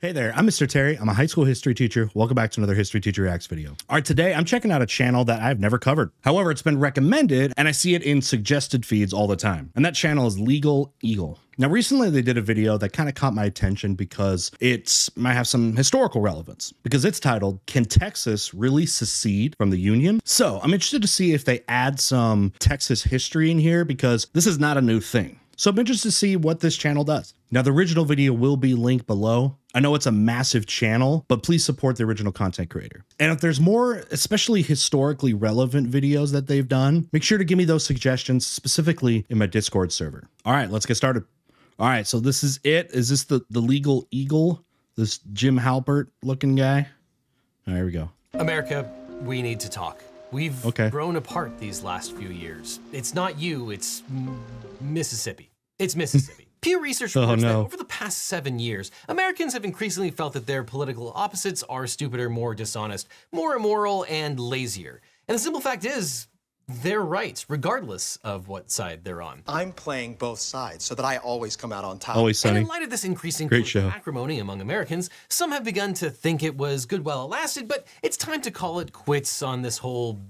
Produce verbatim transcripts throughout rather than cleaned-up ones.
Hey there, I'm Mister Terry. I'm a high school history teacher. Welcome back to another History Teacher Reacts video. All right, today I'm checking out a channel that I've never covered. However, it's been recommended and I see it in suggested feeds all the time. And that channel is Legal Eagle. Now, recently they did a video that kind of caught my attention because it's might have some historical relevance because it's titled, Can Texas Really Secede from the Union? So I'm interested to see if they add some Texas history in here because this is not a new thing. So I'm interested to see what this channel does. Now, the original video will be linked below. I know it's a massive channel, but please support the original content creator. And if there's more, especially historically relevant videos that they've done, make sure to give me those suggestions specifically in my Discord server. All right, let's get started. All right, so this is it. Is this the, the Legal Eagle? This Jim Halpert looking guy? All right, here we go. America, we need to talk. We've okay. grown apart these last few years. It's not you, it's Mississippi. It's Mississippi. Pew Research reports oh, no. that over the past seven years, Americans have increasingly felt that their political opposites are stupider, more dishonest, more immoral, and lazier. And the simple fact is, they're right, regardless of what side they're on. I'm playing both sides so that I always come out on top. Always Sunny. And in light of this increasing acrimony among Americans, some have begun to think it was good while it lasted, but it's time to call it quits on this whole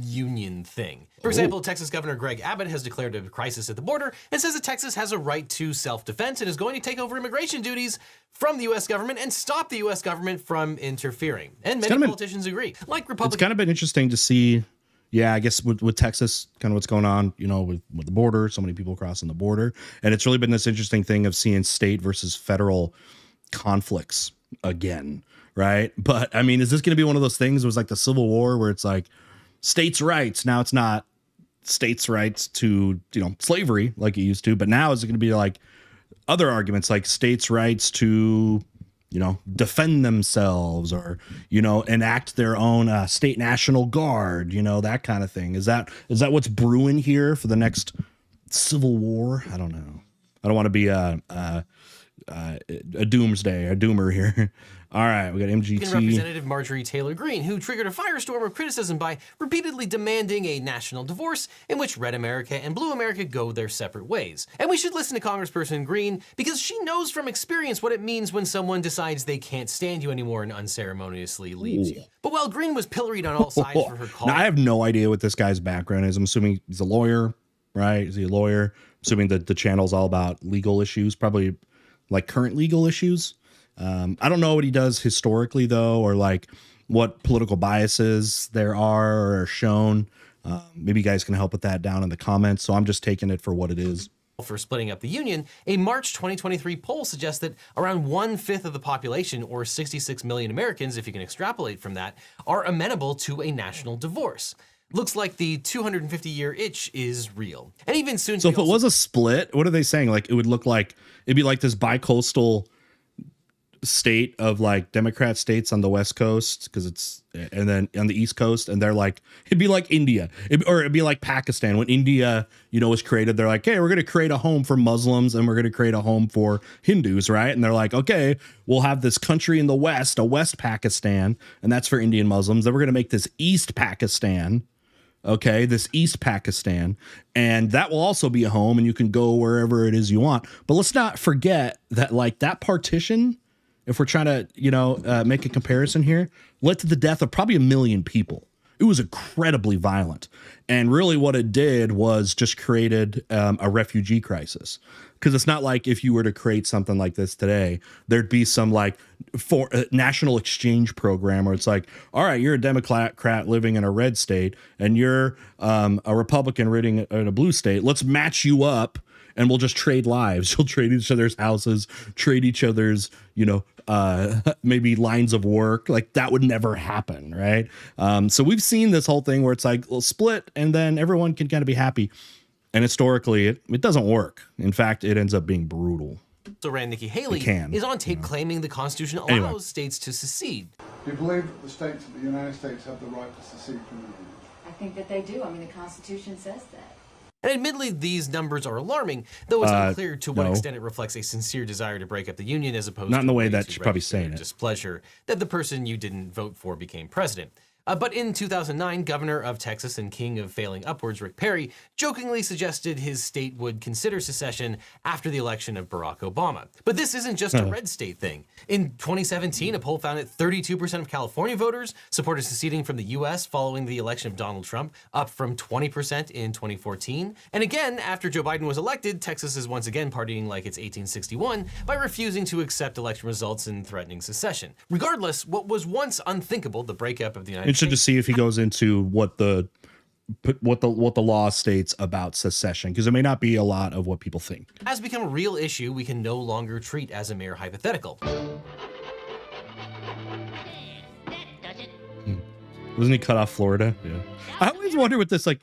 union thing. For example, Ooh. Texas Governor Greg Abbott has declared a crisis at the border and says that Texas has a right to self-defense and is going to take over immigration duties from the U S government and stop the U S government from interfering. And many politicians been, agree. Like Republicans, it's kind of been interesting to see. Yeah, I guess with, with Texas, kind of what's going on, you know, with, with the border, so many people crossing the border. And it's really been this interesting thing of seeing state versus federal conflicts again, right? But, I mean, is this going to be one of those things? It was like the Civil War where it's like states' rights. Now it's not states' rights to, you know, slavery like it used to. But now is it going to be like other arguments like states' rights to, you know, defend themselves or, you know, enact their own uh, state national guard, you know, that kind of thing. Is that is that what's brewing here for the next Civil War? I don't know. I don't want to be a, a, a doomsday, a doomer here. All right, we got M G T. Representative Marjorie Taylor Green, who triggered a firestorm of criticism by repeatedly demanding a national divorce in which red America and blue America go their separate ways. And we should listen to Congressperson Green because she knows from experience what it means when someone decides they can't stand you anymore and unceremoniously leaves Ooh. you. But while Green was pilloried on all sides for her call— Now, I have no idea what this guy's background is. I'm assuming he's a lawyer, right? Is he a lawyer? I'm assuming that the channel's all about legal issues, probably like current legal issues. Um, I don't know what he does historically, though, or like what political biases there are or are shown. Uh, maybe you guys can help with that down in the comments. So I'm just taking it for what it is. For splitting up the union, a March twenty twenty-three poll suggests that around one-fifth of the population, or sixty-six million Americans, if you can extrapolate from that, are amenable to a national divorce. Looks like the two hundred fifty year itch is real. And even soon... So if it was a split, what are they saying? Like, it would look like... It'd be like this bi-coastal state of like Democrat states on the West Coast because it's and then on the East Coast, and they're like, it'd be like India it'd, or it'd be like Pakistan when India, you know, was created. They're like, hey, we're going to create a home for Muslims and we're going to create a home for Hindus, right? And they're like, okay, we'll have this country in the West, a West Pakistan, and that's for Indian Muslims. Then we're going to make this East Pakistan, okay, this East Pakistan, and that will also be a home and you can go wherever it is you want. But let's not forget that like that partition, if we're trying to, you know, uh, make a comparison here, led to the death of probably a million people. It was incredibly violent. And really what it did was just created um, a refugee crisis. Because it's not like if you were to create something like this today, there'd be some like for uh, national exchange program where it's like, all right, you're a Democrat living in a red state and you're um, a Republican living in a blue state. Let's match you up. And we'll just trade lives. You'll trade each other's houses, trade each other's, you know, uh, maybe lines of work. Like that would never happen, right? Um, so we've seen this whole thing where it's like, well, split and then everyone can kind of be happy. And historically, it, it doesn't work. In fact, it ends up being brutal. So ran Nikki Haley can, is on tape you know. claiming the Constitution allows anyway. states to secede. Do you believe the states of the United States have the right to secede from the Union? I think that they do. I mean, the Constitution says that. And admittedly, these numbers are alarming, though it's uh, unclear to what no. extent it reflects a sincere desire to break up the union as opposed not to... Not in the way that she's probably saying it. ...displeasure that the person you didn't vote for became president. Uh, but in two thousand nine, governor of Texas and king of failing upwards, Rick Perry, jokingly suggested his state would consider secession after the election of Barack Obama. But this isn't just a red state thing. In twenty seventeen, a poll found that thirty-two percent of California voters supported seceding from the U S following the election of Donald Trump, up from twenty percent in twenty fourteen. And again, after Joe Biden was elected, Texas is once again partying like it's eighteen sixty-one by refusing to accept election results and threatening secession. Regardless, what was once unthinkable, the breakup of the United States. Interesting to see if he goes into what the what the what the law states about secession, because it may not be a lot of what people think. Has become a real issue we can no longer treat as a mere hypothetical. Wasn't he cut off Florida? Yeah. I always wonder with this, like,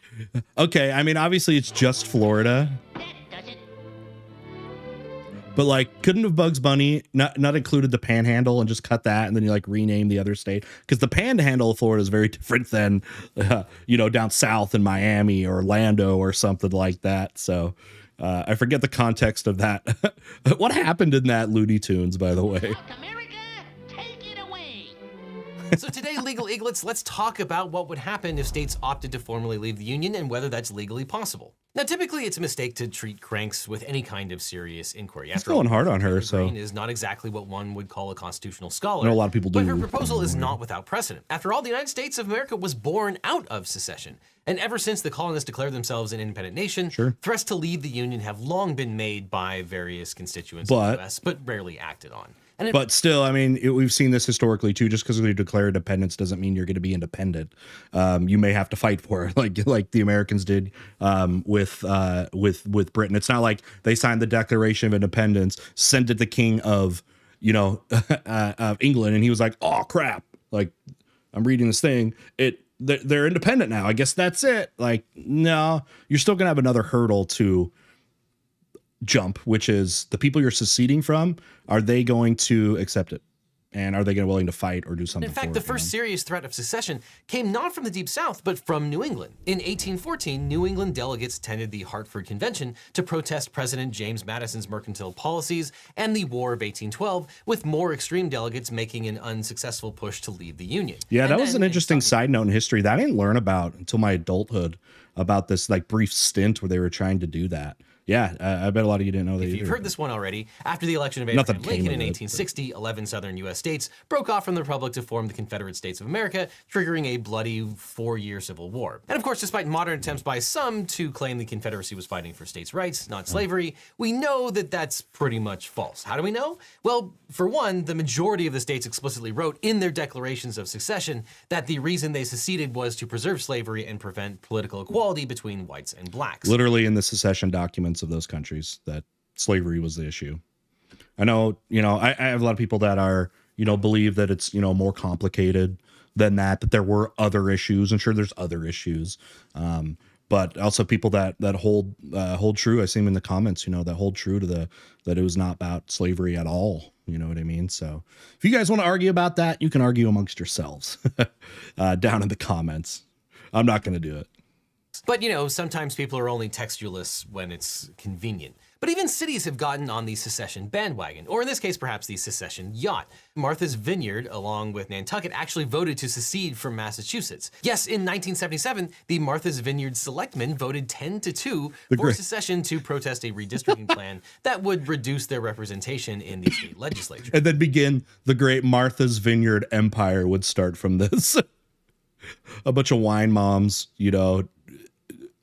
okay, I mean, obviously it's just Florida. But like, couldn't have Bugs Bunny not, not included the Panhandle and just cut that and then you like rename the other state? Because the Panhandle of Florida is very different than, uh, you know, down south in Miami or Orlando or something like that. So uh, I forget the context of that. What happened in that Looney Tunes, by the way? So today, Legal Eaglets, let's talk about what would happen if states opted to formally leave the Union and whether that's legally possible. Now, typically, it's a mistake to treat cranks with any kind of serious inquiry. After all, going hard on her, so Green is not exactly what one would call a constitutional scholar. I know a lot of people do. But her proposal is not without precedent. After all, the United States of America was born out of secession. And ever since the colonists declared themselves an independent nation, sure, threats to leave the Union have long been made by various constituents but, of the U S, but rarely acted on. And it, but still, I mean, it, we've seen this historically, too. Just because we declare independence doesn't mean you're going to be independent. Um, you may have to fight for it, like like the Americans did um, with uh, with with Britain. It's not like they signed the Declaration of Independence, sent it to the king of, you know, uh, of England. And he was like, oh, crap, like I'm reading this thing. It they're, they're independent now. I guess that's it. Like, no, you're still going to have another hurdle to jump, which is the people you're seceding from. Are they going to accept it? And are they going to be willing to fight or do something? In fact, the first serious threat of secession came not from the Deep South, but from New England. In eighteen fourteen, New England delegates attended the Hartford Convention to protest President James Madison's mercantile policies and the War of eighteen twelve, with more extreme delegates making an unsuccessful push to leave the Union. Yeah, that was an interesting side note in history that I didn't learn about until my adulthood, about this like brief stint where they were trying to do that. Yeah, uh, I bet a lot of you didn't know that. If you've either. heard this one already, after the election of Abraham Lincoln in eighteen sixty, but... eleven southern U S states broke off from the Republic to form the Confederate States of America, triggering a bloody four-year civil war. And of course, despite modern attempts by some to claim the Confederacy was fighting for states' rights, not slavery, we know that that's pretty much false. How do we know? Well, for one, the majority of the states explicitly wrote in their declarations of secession that the reason they seceded was to preserve slavery and prevent political equality between whites and blacks. Literally in the secession documents of those countries, that slavery was the issue. I know, you know, I, I have a lot of people that are, you know, believe that it's, you know, more complicated than that, that there were other issues, and sure, there's other issues, um, but also people that that hold uh, hold true. I see them in the comments, you know, that hold true to the that it was not about slavery at all. You know what I mean? So if you guys want to argue about that, you can argue amongst yourselves uh, down in the comments. I'm not going to do it. But, you know, sometimes people are only textualists when it's convenient. But even cities have gotten on the secession bandwagon, or in this case, perhaps the secession yacht. Martha's Vineyard, along with Nantucket, actually voted to secede from Massachusetts. Yes, in nineteen seventy-seven, the Martha's Vineyard selectmen voted ten to two for great. secession to protest a redistricting plan that would reduce their representation in the state legislature. And then begin the great Martha's Vineyard empire would start from this. A bunch of wine moms, you know,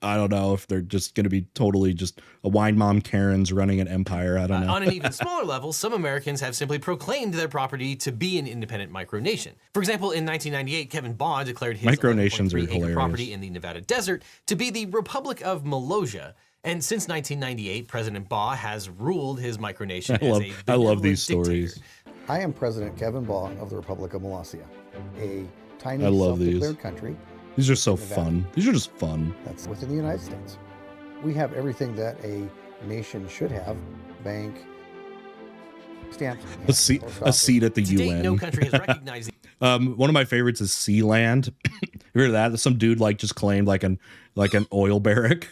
I don't know if they're just going to be totally just a wine mom Karen's running an empire. I don't know. Uh, on an even smaller level, some Americans have simply proclaimed their property to be an independent micronation. For example, in nineteen ninety-eight, Kevin Baugh declared his micronations property in the Nevada desert to be the Republic of Molossia. And since nineteen ninety-eight, President Baugh has ruled his micronation I as love, a I love these dictator. stories. I am President Kevin Baugh of the Republic of Molossia, a tiny self-declared country. These are so Nevada. fun. These are just fun. That's within the United States. We have everything that a nation should have. Bank, stamps. A seat, a seat at the Today, U N. No country has recognized um, one of my favorites is Sealand. You heard of that? Some dude like just claimed like an like an oil barrack.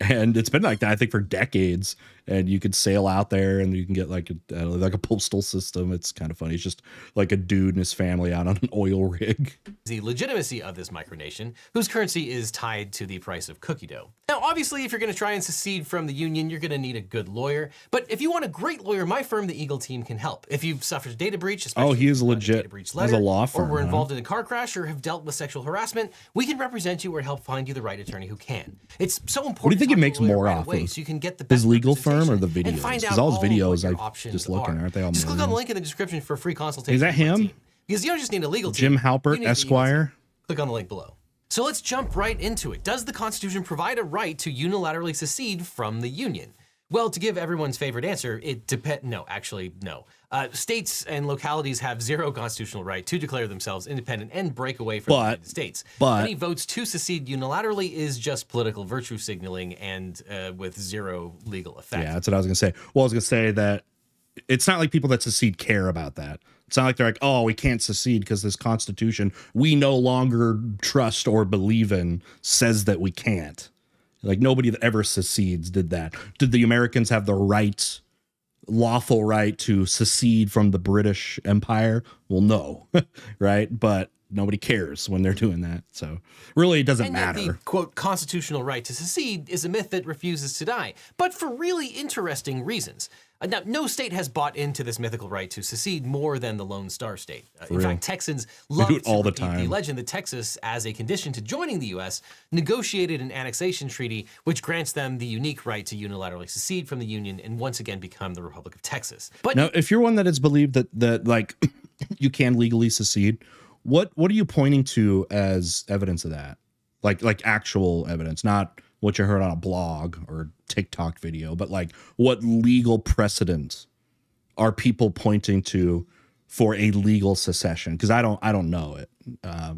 And it's been like that, I think, for decades. And you could sail out there and you can get like a, I don't know, like a postal system. It's kind of funny. It's just like a dude and his family out on an oil rig. The legitimacy of this micronation, whose currency is tied to the price of cookie dough. Now, obviously, if you're going to try and secede from the union, you're going to need a good lawyer. But if you want a great lawyer, my firm, the Eagle team, can help. If you've suffered a data breach, especially oh, he is legit. A data breach letter, as a law firm, or were involved huh? in a car crash or have dealt with sexual harassment, we can represent you or help find you the right attorney who can. It's so important. What do you think he makes more right off of? So you can get the best his legal firm. Or the videos, because all his videos are just looking, are. aren't they? All just amazing. Click on the link in the description for a free consultation. Is that him? Because you don't just need a legal team. Jim Halpert, Esquire. Click on the link below. So let's jump right into it. Does the Constitution provide a right to unilaterally secede from the Union? Well, to give everyone's favorite answer, it depends. No, actually, no. Uh, states and localities have zero constitutional right to declare themselves independent and break away from but, the United States. But any votes to secede unilaterally is just political virtue signaling and uh, with zero legal effect. Yeah, that's what I was going to say. Well, I was going to say that it's not like people that secede care about that. It's not like they're like, oh, we can't secede because this Constitution we no longer trust or believe in says that we can't. Like, nobody that ever secedes did that. Did the Americans have the right, lawful right, to secede from the British Empire? Well, no, right? But nobody cares when they're doing that. So really, it doesn't and matter. The, quote, constitutional right to secede is a myth that refuses to die, but for really interesting reasons. Now, no state has bought into this mythical right to secede more than the Lone Star State. Uh, in fact, Texans love to all the, time. the legend that Texas, as a condition to joining the U S, negotiated an annexation treaty which grants them the unique right to unilaterally secede from the Union and once again become the Republic of Texas. But now, if you're one that is believed that that like you can legally secede, what what are you pointing to as evidence of that? Like like actual evidence, not what you heard on a blog or TikTok video, but like what legal precedents are people pointing to for a legal secession? Because I don't, I don't know it. Uh,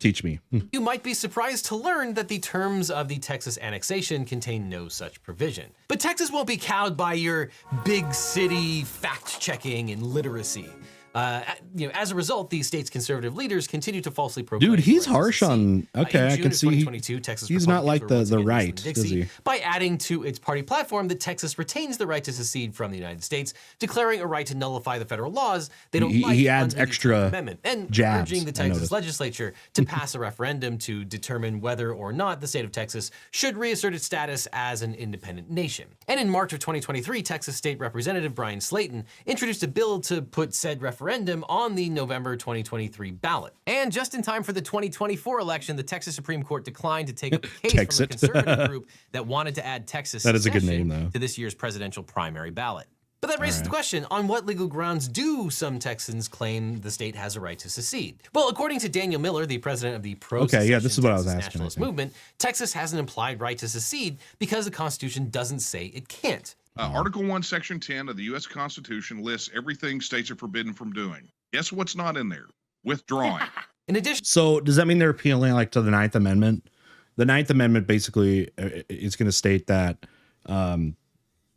teach me. You might be surprised to learn that the terms of the Texas annexation contain no such provision. But Texas won't be cowed by your big city fact checking and literacy. Uh, you know, as a result, these states' conservative leaders continue to falsely proclaim. Dude, he's harsh on. Okay, uh, I can see. twenty twenty-two, Texas he's not like the the right, is he? By adding to its party platform that Texas retains the right to secede from the United States, declaring a right to nullify the federal laws they don't he, like. He adds extra amendment and jabs, urging the Texas legislature to pass a referendum to determine whether or not the state of Texas should reassert its status as an independent nation. And in March of twenty twenty-three, Texas State Representative Brian Slayton introduced a bill to put said referendum. referendum on the November twenty twenty-three ballot. And just in time for the twenty twenty-four election, the Texas Supreme Court declined to take up a case from a conservative group that wanted to add Texas that is a good name, though. to this year's presidential primary ballot. But that raises right. the question, on what legal grounds do some Texans claim the state has a right to secede? Well, according to Daniel Miller, the president of the pro-secession okay, yeah, this is what I was asking, nationalist movement, Texas has an implied right to secede because the Constitution doesn't say it can't. Uh, Article one, Section ten of the U S Constitution lists everything states are forbidden from doing. Guess what's not in there? Withdrawing. In addition, so does that mean they're appealing like to the Ninth Amendment? The Ninth Amendment basically is going to state that um,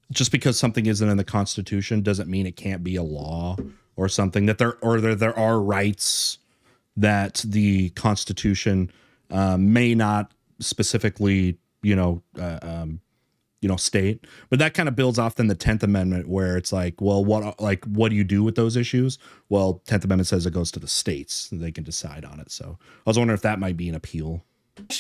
just because something isn't in the Constitution doesn't mean it can't be a law or something. That there or there there are rights that the Constitution uh, may not specifically, you know. Uh, um, you know, state, but that kind of builds off then the tenth amendment where it's like, well, what, like, what do you do with those issues? Well, tenth amendment says it goes to the states and they can decide on it. So I was wondering if that might be an appeal.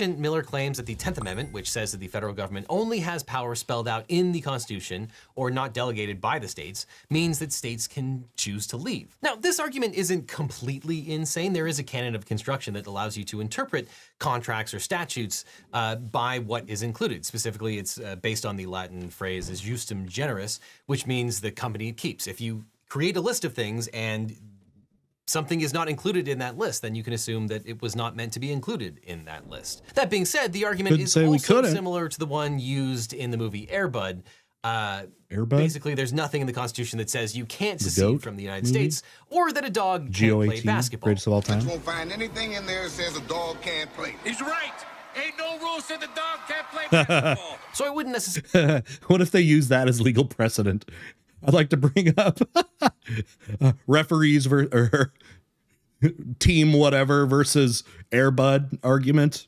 Miller claims that the tenth amendment, which says that the federal government only has power spelled out in the Constitution or not delegated by the states, means that states can choose to leave. Now, this argument isn't completely insane. There is a canon of construction that allows you to interpret contracts or statutes uh, by what is included. Specifically, it's uh, based on the Latin phrase as justum generis, which means the company it keeps. If you create a list of things and something is not included in that list, then you can assume that it was not meant to be included in that list. That being said, the argument Couldn't is also similar to the one used in the movie Air Bud. Uh, Air Bud? Basically, there's nothing in the Constitution that says you can't secede from the United movie? States or that a dog can't play basketball. Greatest of all time. You won't find anything in there that says a dog can't play. He's right. Ain't no rule said the dog can't play basketball. So I wouldn't necessarily... What if they use that as legal precedent? I'd like to bring up uh, referees ver or team whatever versus Air Bud argument.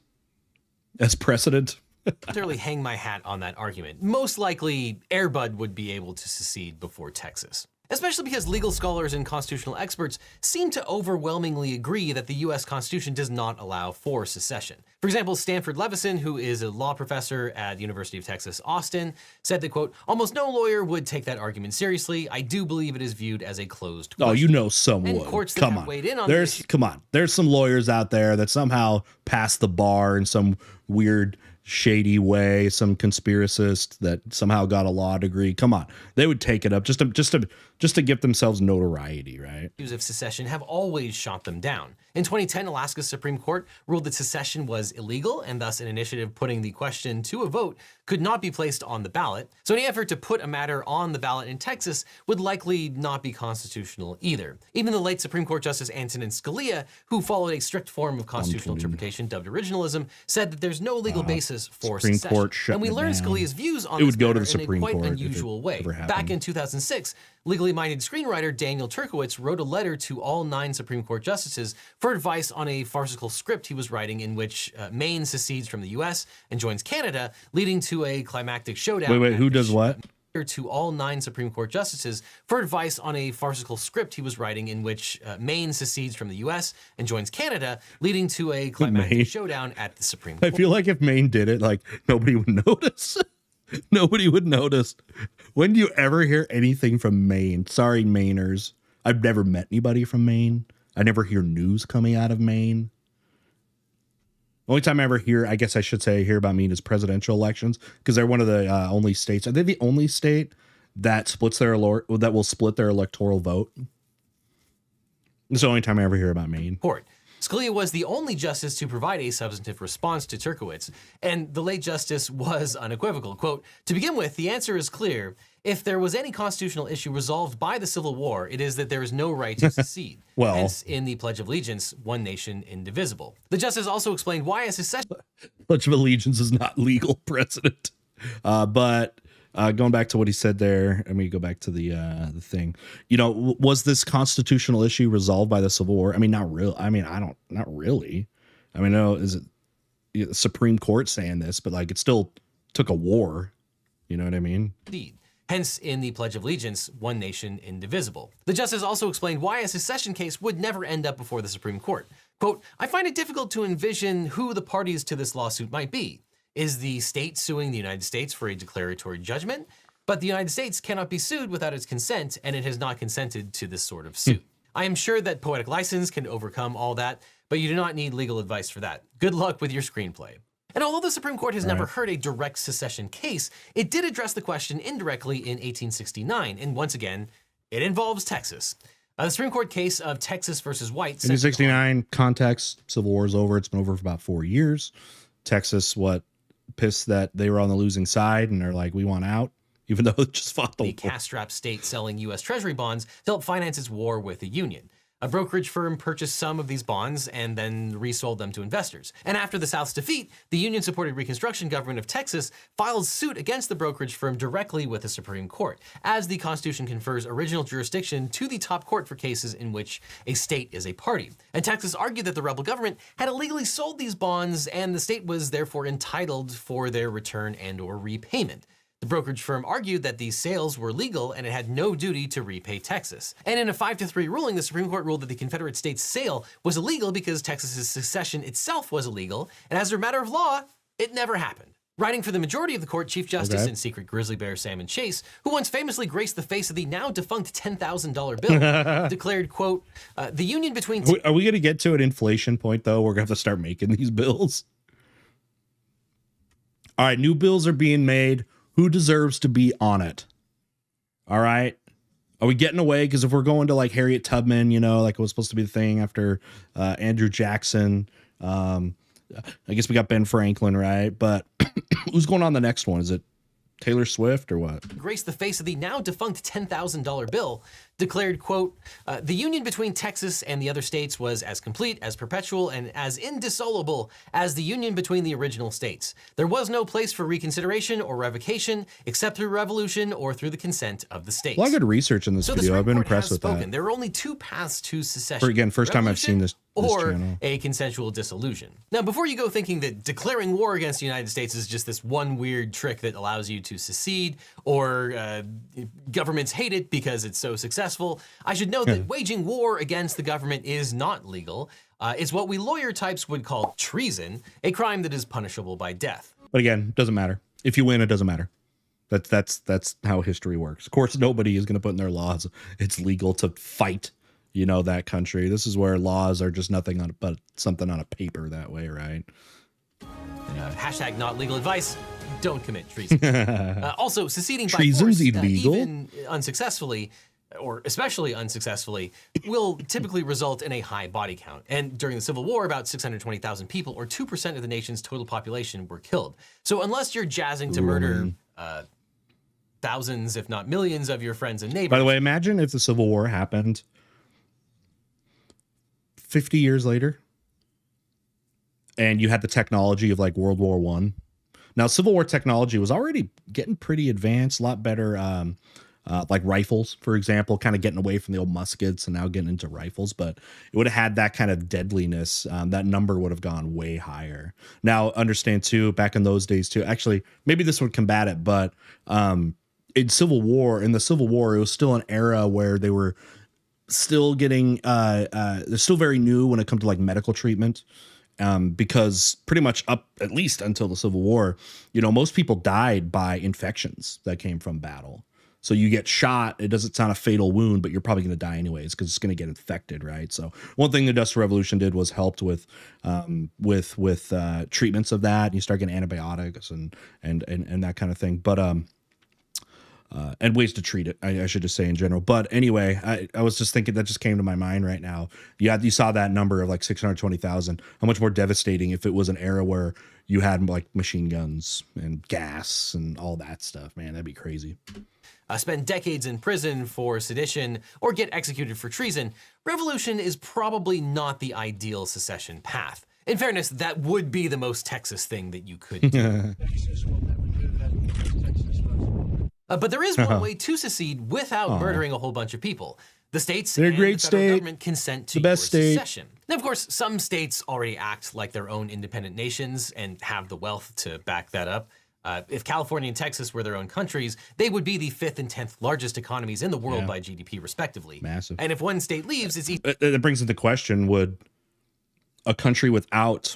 as precedent. Clearly hang my hat on that argument. Most likely, Air Bud would be able to secede before Texas, especially because legal scholars and constitutional experts seem to overwhelmingly agree that the U S Constitution does not allow for secession. For example, Stanford Levinson, who is a law professor at the University of Texas, Austin, said that, quote, almost no lawyer would take that argument seriously. I do believe it is viewed as a closed question. Oh, you know someone. And courts that have weighed in on this. Come on. There's some lawyers out there that somehow passed the bar in some weird, shady way, some conspiracist that somehow got a law degree. Come on, they would take it up just to just to just to give themselves notoriety, right? Views of secession have always shot them down. In twenty ten, Alaska's Supreme Court ruled that secession was illegal, and thus an initiative putting the question to a vote could not be placed on the ballot. So any effort to put a matter on the ballot in Texas would likely not be constitutional either. Even the late Supreme Court Justice Antonin Scalia, who followed a strict form of constitutional Antonin. interpretation dubbed originalism, said that there's no legal uh, basis for Supreme secession. Court shut and we learned down. Scalia's views on it this would go to the Supreme in a quite Court unusual way. Back in two thousand six, legally minded screenwriter Daniel Turkowitz wrote a letter to all nine Supreme Court justices for advice on a farcical script he was writing in which uh, Maine secedes from the U S and joins Canada, leading to a climactic showdown. Wait, wait, who does what? To all nine Supreme Court justices for advice on a farcical script he was writing in which uh, Maine secedes from the U S and joins Canada, leading to a climactic Maine. showdown at the Supreme Court. I feel like if Maine did it, like, nobody would notice. Nobody would notice. When do you ever hear anything from Maine? Sorry, Mainers. I've never met anybody from Maine. I never hear news coming out of Maine. Only time I ever hear, I guess I should say, hear about Maine is presidential elections, because they're one of the uh, only states. Are they the only state that splits their that will split their electoral vote? It's the only time I ever hear about Maine. Court. Scalia was the only justice to provide a substantive response to Turkowitz, and the late justice was unequivocal. Quote, to begin with, the answer is clear. If there was any constitutional issue resolved by the Civil War, it is that there is no right to secede. Well, hence, in the Pledge of Allegiance, one nation indivisible. The justice also explained why a secession... Pledge of Allegiance is not legal precedent. Uh, but uh, going back to what he said there, I mean, go back to the uh, the thing. You know, w was this constitutional issue resolved by the Civil War? I mean, not real. I mean, I don't... Not really. I mean, no, is it you know, the Supreme Court saying this, but, like, it still took a war. You know what I mean? Indeed. Hence, in the Pledge of Allegiance, one nation indivisible. The justice also explained why a secession case would never end up before the Supreme Court. Quote, I find it difficult to envision who the parties to this lawsuit might be. Is the state suing the United States for a declaratory judgment? But the United States cannot be sued without its consent, and it has not consented to this sort of suit. I am sure that poetic license can overcome all that, but you do not need legal advice for that. Good luck with your screenplay. And although the Supreme Court has never heard a direct secession case, it did address the question indirectly in eighteen sixty-nine, and once again, it involves Texas. Uh, the Supreme Court case of Texas versus White. eighteen sixty-nine, context, Civil War's over. It's been over for about four years. Texas, what, pissed that they were on the losing side, and they're like, we want out, even though it just fought the war. The cash-strapped state selling U S Treasury bonds to help finance its war with the Union. A brokerage firm purchased some of these bonds and then resold them to investors. And after the South's defeat, the Union-supported Reconstruction government of Texas filed suit against the brokerage firm directly with the Supreme Court, as the Constitution confers original jurisdiction to the top court for cases in which a state is a party. And Texas argued that the rebel government had illegally sold these bonds and the state was therefore entitled for their return and or repayment. The brokerage firm argued that these sales were legal and it had no duty to repay Texas. And in a five to three ruling, the Supreme Court ruled that the Confederate states' sale was illegal because Texas's secession itself was illegal, and as a matter of law, it never happened. Writing for the majority of the court, Chief Justice okay. and secret grizzly bear Salmon Chase, who once famously graced the face of the now defunct ten thousand dollar bill, declared, quote, uh, the union between... Are we going to get to an inflation point, though? We're going to have to start making these bills. All right, new bills are being made. Who deserves to be on it? All right. Are we getting away? Because if we're going to like Harriet Tubman, you know, like it was supposed to be the thing after uh, Andrew Jackson. Um, I guess we got Ben Franklin, right? But who's going on the next one? Is it Taylor Swift or what? Graced the face of the now defunct ten thousand dollar bill, declared, quote, uh, the union between Texas and the other states was as complete, as perpetual, and as indissoluble as the union between the original states. There was no place for reconsideration or revocation except through revolution or through the consent of the states. A lot of good research in this so video. I've been impressed with that. There are only two paths to secession. For again, first revolution time I've seen this. or a consensual dissolution. Now, before you go thinking that declaring war against the United States is just this one weird trick that allows you to secede, or uh, governments hate it because it's so successful, I should note that waging war against the government is not legal. Uh, it's what we lawyer types would call treason, a crime that is punishable by death. But again, doesn't matter. If you win, it doesn't matter. That's, that's, that's how history works. Of course, nobody is going to put in their laws it's legal to fight, you know, that country. This is where laws are just nothing on, but something on a paper that way, right? Uh, hashtag not legal advice. Don't commit treason. uh, also, seceding by force, illegal. Uh, even unsuccessfully, or especially unsuccessfully, will typically result in a high body count. And during the Civil War, about six hundred twenty thousand people, or two percent of the nation's total population, were killed. So unless you're jazzing to murder uh, thousands, if not millions, of your friends and neighbors. By the way, imagine if the Civil War happened fifty years later, and you had the technology of like World War One. Now, Civil War technology was already getting pretty advanced, a lot better, um, uh, like rifles, for example, kind of getting away from the old muskets and now getting into rifles. But it would have had that kind of deadliness. Um, that number would have gone way higher. Now, understand too, back in those days too, actually, maybe this would combat it, but um, in Civil War, in the Civil War, it was still an era where they were still getting uh uh they're still very new when it comes to like medical treatment, um because pretty much up at least until the Civil War, you know, most people died by infections that came from battle. So you get shot, it doesn't sound a fatal wound, but you're probably going to die anyways because it's going to get infected, right? So one thing the Industrial Revolution did was helped with um with with uh treatments of that, and you start getting antibiotics and and and, and that kind of thing. But um Uh, and ways to treat it, I, I should just say in general. But anyway, I, I was just thinking, that just came to my mind right now. You had, you saw that number of like six hundred twenty thousand. How much more devastating if it was an era where you had like machine guns and gas and all that stuff, man, that'd be crazy. Uh, spend decades in prison for sedition or get executed for treason. Revolution is probably not the ideal secession path. In fairness, that would be the most Texas thing that you could do. Uh, but there is one way to secede without Aww. murdering a whole bunch of people. The states They're and great the federal state. government consent to the best state. secession. Now, of course, some states already act like their own independent nations and have the wealth to back that up. Uh, if California and Texas were their own countries, they would be the fifth and tenth largest economies in the world yeah. by G D P, respectively. Massive. And if one state leaves, it's easy. That brings into question, would a country without...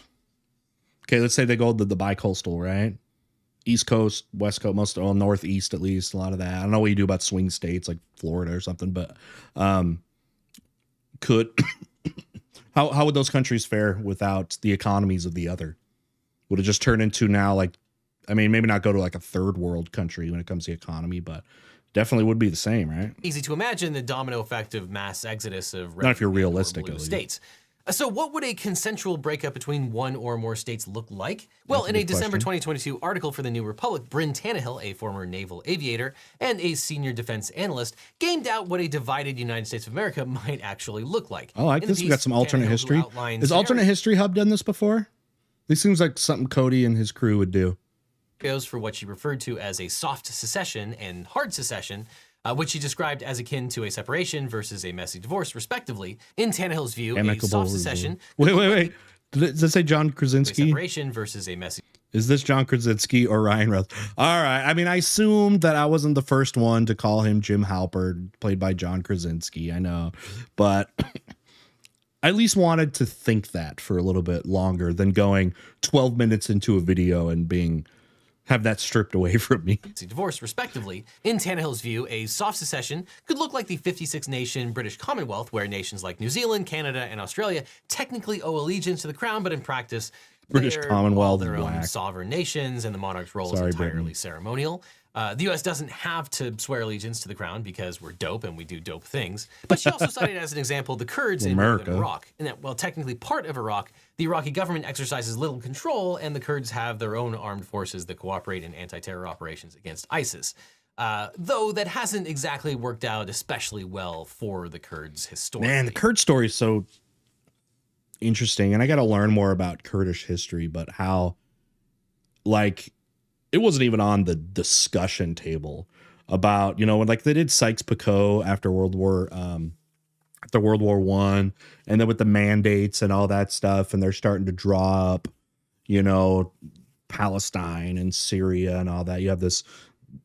Okay, let's say they go the, the bicoastal, right? East Coast, West Coast, most all well, Northeast, at least a lot of that. I don't know what you do about swing states like Florida or something, but um, could how how would those countries fare without the economies of the other? Would it just turn into now like, I mean, maybe not go to like a third world country when it comes to the economy, but definitely would be the same, right? Easy to imagine the domino effect of mass exodus of not if you're realistic blue states. So what would a consensual breakup between one or more states look like? Well, That's in a, a December twenty twenty-two article for the New Republic, Bryn Tannehill, a former naval aviator and a senior defense analyst, gamed out what a divided United States of America might actually look like. Oh, I like in this. Piece, we got some alternate Tannehill history. Has Alternate History Hub done this before? This seems like something Cody and his crew would do. Goes for what she referred to as a soft secession and hard secession, Uh, which he described as akin to a separation versus a messy divorce, respectively. In Tannehill's view, Amicable a soft secession... Wait, wait, wait. Does that say John Krasinski? A separation versus a messy... Is this John Krasinski or Ryan Roth? All right. I mean, I assumed that I wasn't the first one to call him Jim Halpert, played by John Krasinski. I know. But I at least wanted to think that for a little bit longer than going twelve minutes into a video and being... have that stripped away from me. Divorce, respectively. In Tannehill's view, a soft secession could look like the fifty-six nation British Commonwealth, where nations like New Zealand, Canada, and Australia technically owe allegiance to the crown, but in practice, British Commonwealth, their own sovereign nations, and the monarch's role is entirely ceremonial. Uh, the U S doesn't have to swear allegiance to the crown because we're dope and we do dope things. But she also cited as an example the Kurds in northern Iraq, and that while technically part of Iraq, the Iraqi government exercises little control, and the Kurds have their own armed forces that cooperate in anti-terror operations against ISIS. Uh, though that hasn't exactly worked out especially well for the Kurds historically. Man, the Kurd story is so interesting, and I got to learn more about Kurdish history, but how, like... it wasn't even on the discussion table about, you know, when like they did Sykes-Picot after World War, um, the World War One, and then with the mandates and all that stuff, and they're starting to draw up, you know, Palestine and Syria and all that. You have this,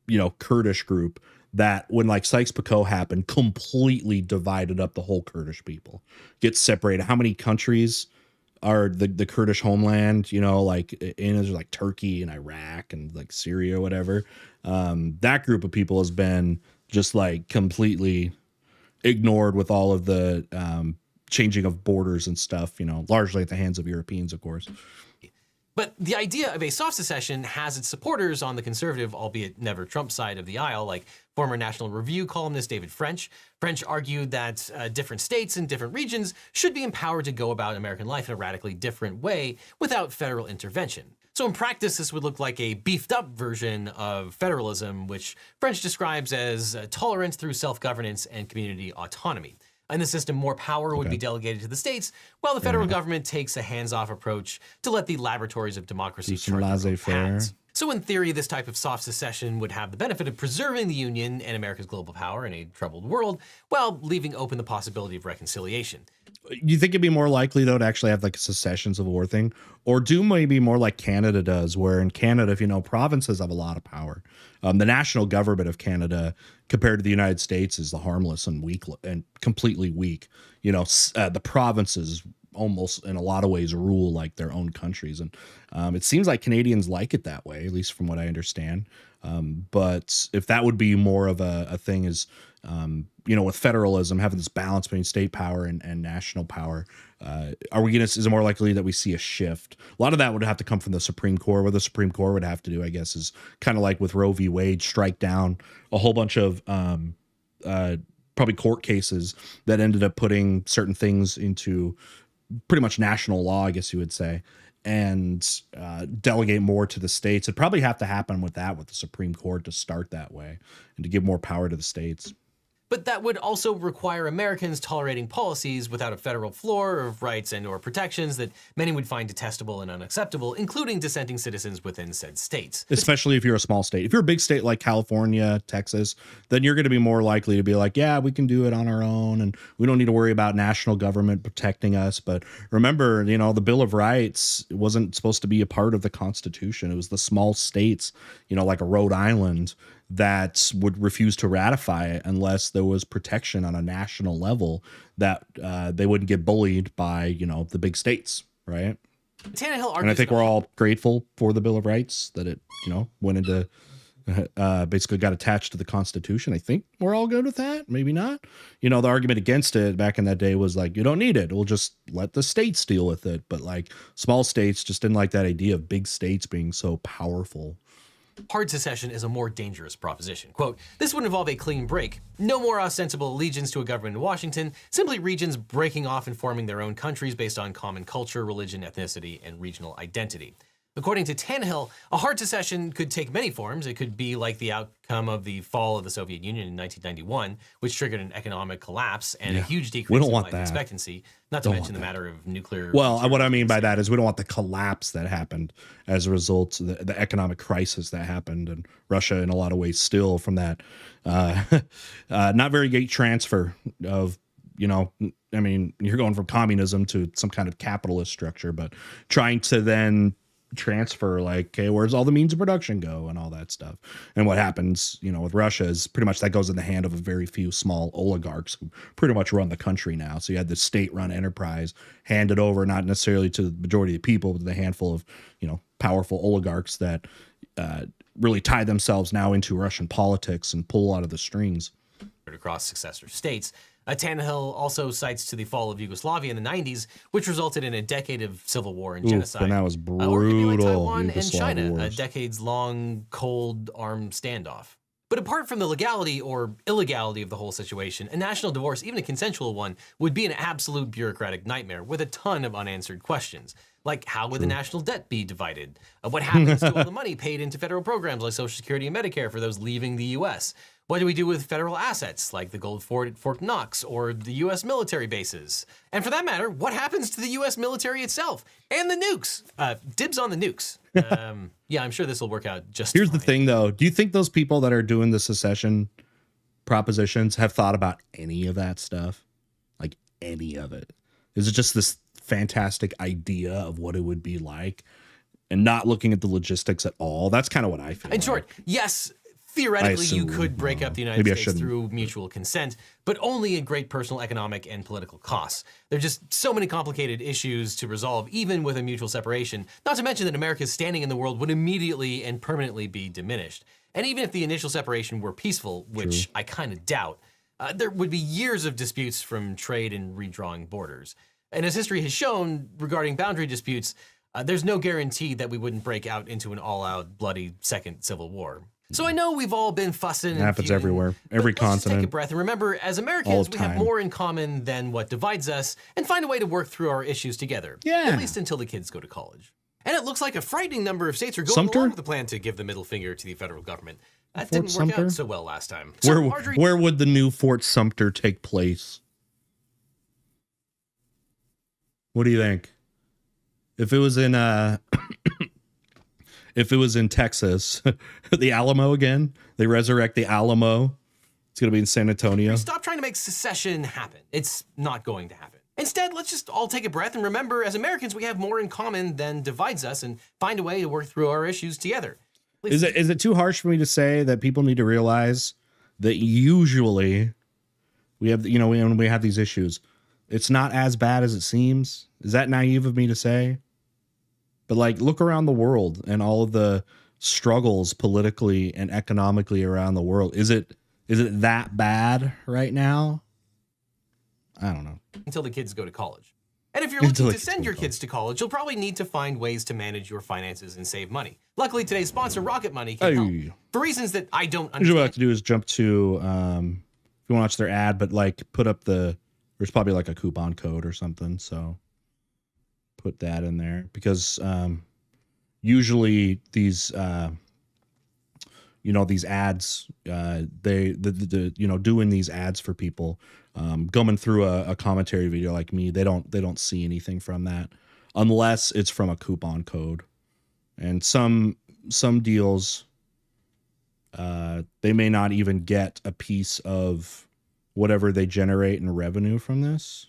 you know, Kurdish group that when like Sykes-Picot happened, completely divided up the whole Kurdish people, get separated. How many countries are the, the Kurdish homeland, you know, like in is like Turkey and Iraq and like Syria or whatever. Um, that group of people has been just like completely ignored with all of the um, changing of borders and stuff, you know, largely at the hands of Europeans, of course. But the idea of a soft secession has its supporters on the conservative, albeit never Trump, side of the aisle, like former National Review columnist David French. French argued that uh, different states and different regions should be empowered to go about American life in a radically different way without federal intervention. So in practice, this would look like a beefed up version of federalism, which French describes as uh, tolerance through self-governance and community autonomy. In the system, more power would okay. be delegated to the states, while the federal yeah. government takes a hands-off approach to let the laboratories of democracy chart their own paths. So in theory, this type of soft secession would have the benefit of preserving the Union and America's global power in a troubled world, while leaving open the possibility of reconciliation. You think it'd be more likely, though, to actually have like a secession Civil War thing, or do maybe more like Canada does, where in Canada, if you know, provinces have a lot of power. Um, the national government of Canada compared to the United States is the harmless and weak and completely weak. You know, uh, the provinces almost in a lot of ways rule like their own countries. And um, it seems like Canadians like it that way, at least from what I understand. Um, but if that would be more of a, a thing is, um, you know, with federalism, having this balance between state power and, and national power, uh, are we going to, is it more likely that we see a shift? A lot of that would have to come from the Supreme Court. What the Supreme Court would have to do, I guess, is kind of like with Roe v. Wade, strike down a whole bunch of, um, uh, probably court cases that ended up putting certain things into pretty much national law, I guess you would say, and uh, delegate more to the states. It'd probably have to happen with that, with the Supreme Court to start that way and to give more power to the states. But that would also require Americans tolerating policies without a federal floor of rights and or protections that many would find detestable and unacceptable, including dissenting citizens within said states. Especially if you're a small state. If you're a big state like California, Texas, then you're going to be more likely to be like, yeah, we can do it on our own and we don't need to worry about national government protecting us. But remember, you know, the Bill of Rights wasn't supposed to be a part of the Constitution. It was the small states, you know, like a Rhode Island, that would refuse to ratify it unless there was protection on a national level that uh, they wouldn't get bullied by, you know, the big states, right? Tannehill argues, and I think we're all grateful for the Bill of Rights that it, you know, went into, uh, basically got attached to the Constitution. I think we're all good with that. Maybe not. You know, the argument against it back in that day was like, you don't need it. We'll just let the states deal with it. But like small states just didn't like that idea of big states being so powerful. Hard secession is a more dangerous proposition. Quote, this would involve a clean break. No more ostensible allegiance to a government in Washington, simply regions breaking off and forming their own countries based on common culture, religion, ethnicity, and regional identity. According to Tannehill, a hard secession could take many forms. It could be like the outcome of the fall of the Soviet Union in nineteen ninety-one, which triggered an economic collapse and yeah, a huge decrease in life expectancy, not to mention the matter of nuclear... Well, what I mean by that is we don't want the collapse that happened as a result of the, the economic crisis that happened, and Russia in a lot of ways still from that uh, uh, not very great transfer of... You know, I mean, you're going from communism to some kind of capitalist structure, but trying to then... transfer, like, okay, where's all the means of production go and all that stuff. And what happens, you know, with Russia is pretty much that goes in the hand of a very few small oligarchs who pretty much run the country now. So you had the state-run enterprise handed over, not necessarily to the majority of the people, but the handful of, you know, powerful oligarchs that uh, really tie themselves now into Russian politics and pull out of the strings. Across successor states. Uh, Tannehill also cites to the fall of Yugoslavia in the nineties, which resulted in a decade of civil war and Ooh, genocide. And that was brutal. Uh, Taiwan and China, wars. A decades-long cold armed standoff. But apart from the legality or illegality of the whole situation, a national divorce, even a consensual one, would be an absolute bureaucratic nightmare with a ton of unanswered questions. Like, how would True. the national debt be divided? Uh, what happens to all the money paid into federal programs like Social Security and Medicare for those leaving the U S? What do we do with federal assets like the gold fort at Fort Knox or the U S military bases? And for that matter, what happens to the U S military itself and the nukes? Uh, dibs on the nukes. Um, yeah, I'm sure this will work out just Here's fine. the thing, though. Do you think those people that are doing the secession propositions have thought about any of that stuff? Like any of it. This is just this fantastic idea of what it would be like and not looking at the logistics at all. That's kind of what I feel. In short, like. yes, theoretically assume, you could break uh, up the United States through mutual consent, but only at great personal, economic, and political costs. There are just so many complicated issues to resolve, even with a mutual separation, not to mention that America's standing in the world would immediately and permanently be diminished. And even if the initial separation were peaceful, which True. I kind of doubt, uh, there would be years of disputes from trade and redrawing borders. And as history has shown regarding boundary disputes, uh, there's no guarantee that we wouldn't break out into an all-out bloody second civil war. So I know we've all been fussing. It happens feuding, everywhere, every let's continent. Just take a breath and remember, as Americans, we have more in common than what divides us, and find a way to work through our issues together. Yeah. At least until the kids go to college. And it looks like a frightening number of states are going Sumter? along with the plan to give the middle finger to the federal government. That Fort didn't work Sumter? out so well last time. So where, Marjorie, where would the new Fort Sumter take place? What do you think? If it was in uh if it was in Texas, the Alamo again, they resurrect the Alamo. It's going to be in San Antonio. Stop trying to make secession happen. It's not going to happen. Instead, let's just all take a breath and remember, as Americans, we have more in common than divides us, and find a way to work through our issues together. Please. Is it, is it too harsh for me to say that people need to realize that usually we have, you know, when we have these issues, it's not as bad as it seems? Is that naive of me to say? But like, look around the world and all of the struggles politically and economically around the world. Is it is it that bad right now? I don't know. Until the kids go to college. And if you're looking to send your kids to college, you'll probably need to find ways to manage your finances and save money. Luckily, today's sponsor, Rocket Money, can hey. help. For reasons that I don't understand. Usually what I have to do is jump to, um, if you want to watch their ad, but like put up the, there's probably like a coupon code or something, so. Put that in there because um, usually these, uh, you know, these ads, uh, they, the, the, the, you know, doing these ads for people, um, going through a, a commentary video like me, they don't, they don't see anything from that unless it's from a coupon code. And some, some deals, uh, they may not even get a piece of whatever they generate in revenue from this.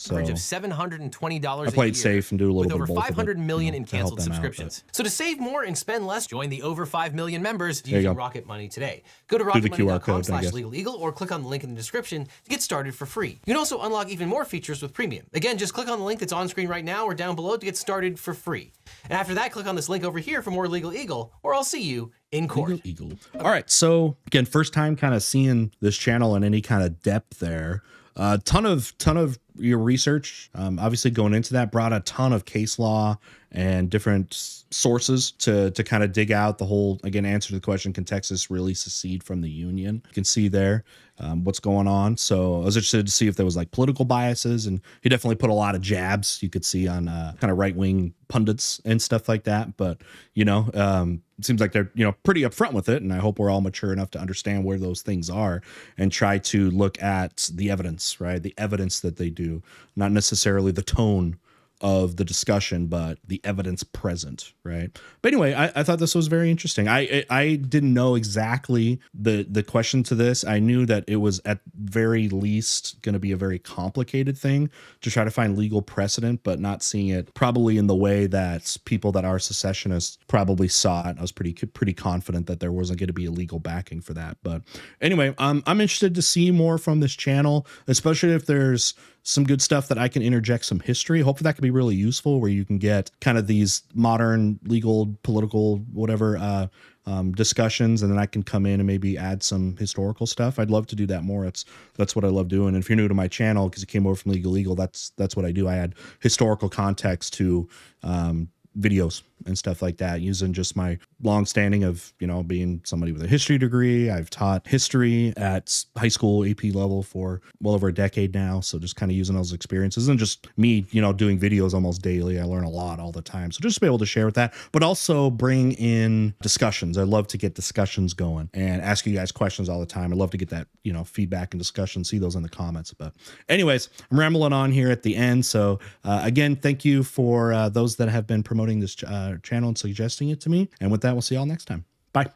So, average of seven hundred twenty dollars I played a year, safe and do a little with bit over five hundred million in canceled subscriptions. Out, so to save more and spend less, join the over five million members using Rocket Money today. Go to rocket money dot com slash legal eagle or click on the link in the description to get started for free. You can also unlock even more features with premium. Again, just click on the link that's on screen right now or down below to get started for free. And after that, click on this link over here for more Legal Eagle, or I'll see you in court. Legal Eagle. Okay. All right. So again, first time kind of seeing this channel in any kind of depth there. A uh, ton of ton of your research, um, obviously going into that, brought a ton of case law and different sources to to kind of dig out the whole, again, answer to the question, can Texas really secede from the Union? You can see there um, what's going on. So I was interested to see if there was like political biases, and he definitely put a lot of jabs you could see on uh, kind of right-wing pundits and stuff like that. But, you know, um, it seems like they're, you know, pretty upfront with it. And I hope we're all mature enough to understand where those things are and try to look at the evidence, right? The evidence that they do, not necessarily the tone of the discussion, but the evidence present, right? But anyway, I, I thought this was very interesting. I, I I didn't know exactly the the question to this. I knew that it was at very least going to be a very complicated thing to try to find legal precedent, but not seeing it probably in the way that people that are secessionists probably saw it. I was pretty pretty confident that there wasn't going to be a legal backing for that. But anyway, um, I'm interested to see more from this channel, especially if there's some good stuff that I can interject some history. Hopefully that could be really useful, where you can get kind of these modern legal, political, whatever uh, um, discussions, and then I can come in and maybe add some historical stuff. I'd love to do that more. It's that's what I love doing. And if you're new to my channel because you came over from Legal Eagle, that's that's what I do. I add historical context to um, videos and stuff like that, using just my long standing of, you know, being somebody with a history degree. I've taught history at high school A P level for well over a decade now. So just kind of using those experiences and just me, you know, doing videos almost daily. I learn a lot all the time. So just to be able to share with that, but also bring in discussions. I love to get discussions going and ask you guys questions all the time. I love to get that, you know, feedback and discussion, see those in the comments. But anyways, I'm rambling on here at the end. So uh, again, thank you for uh, those that have been promoting this uh, channel and suggesting it to me. And with that, we'll see y'all next time. Bye.